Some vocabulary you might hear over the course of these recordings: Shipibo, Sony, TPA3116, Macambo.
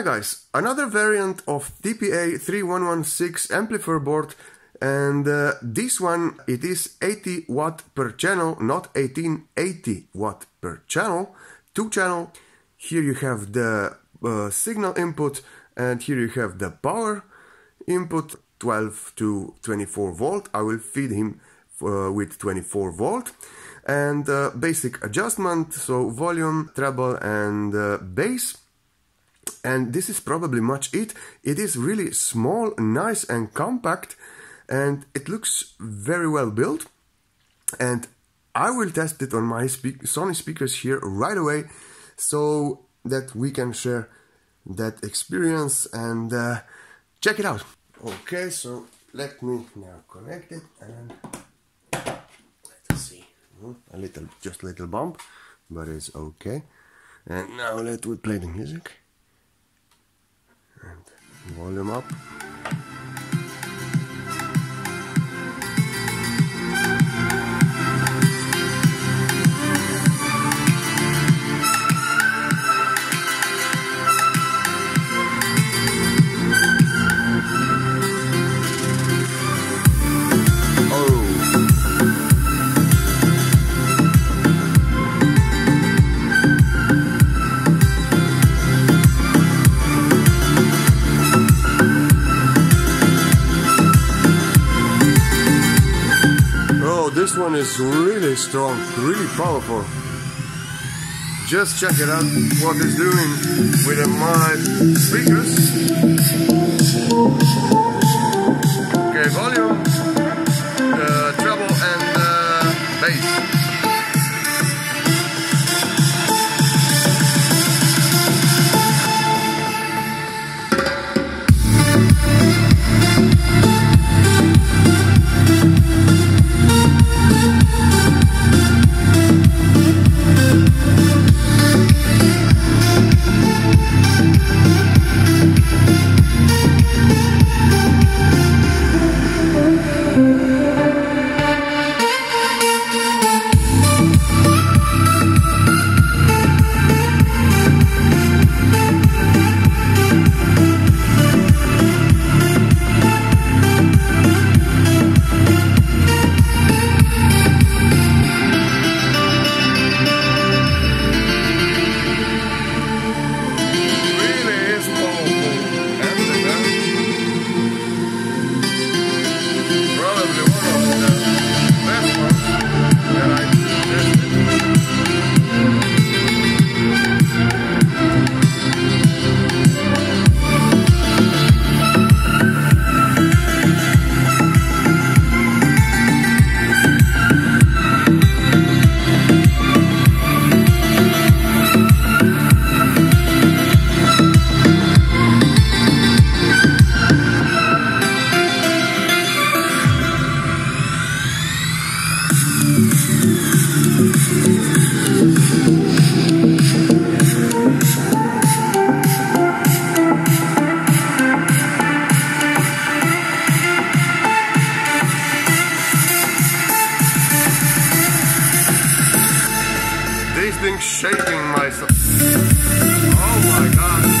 Hi guys, another variant of TPA3116 amplifier board, and this one it is 80 watt per channel, not 18, 80 watt per channel, 2 channel. Here you have the signal input, and here you have the power input, 12 to 24 volt. I will feed him with 24 volt, and basic adjustment, so volume, treble and bass. And this is probably much it. It is really small, nice and compact, and it looks very well built. And I will test it on my Sony speakers here right away, so that we can share that experience and check it out. Okay, so let me now connect it and let's see. A little, just a little bump, but it's okay. And now let me play the music. And volume up. This one is really strong, really powerful. Just check it out what it's doing with my speakers. Okay, volume, treble and bass. These things shaking myself. Oh my god.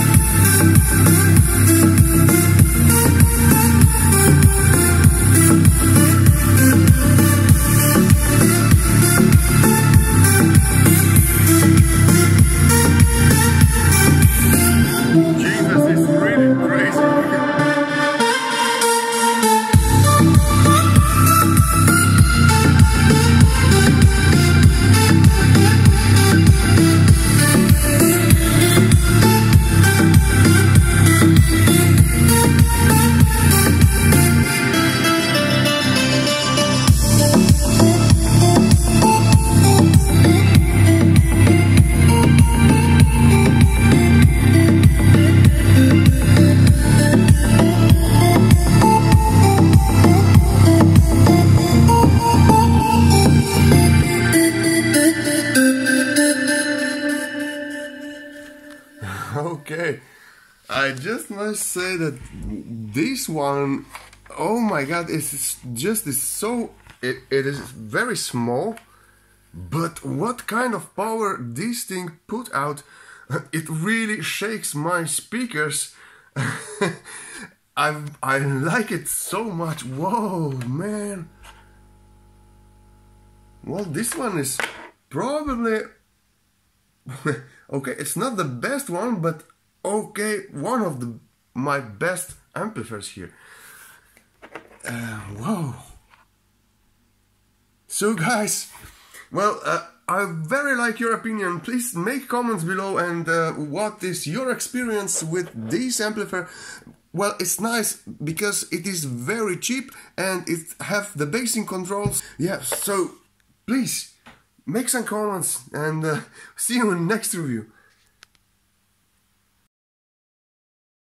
Okay, I just must say that this one, oh my god, it's just it is very small, but what kind of power this thing put out. It really shakes my speakers. I like it so much. Whoa, man. Well, this one is probably... okay, it's not the best one, but okay, one of my best amplifiers here. Whoa. So guys, well, I very like your opinion. Please make comments below and what is your experience with this amplifier. Well, it's nice because it is very cheap and it have the basing controls. Yeah, so please make some comments and see you in the next review.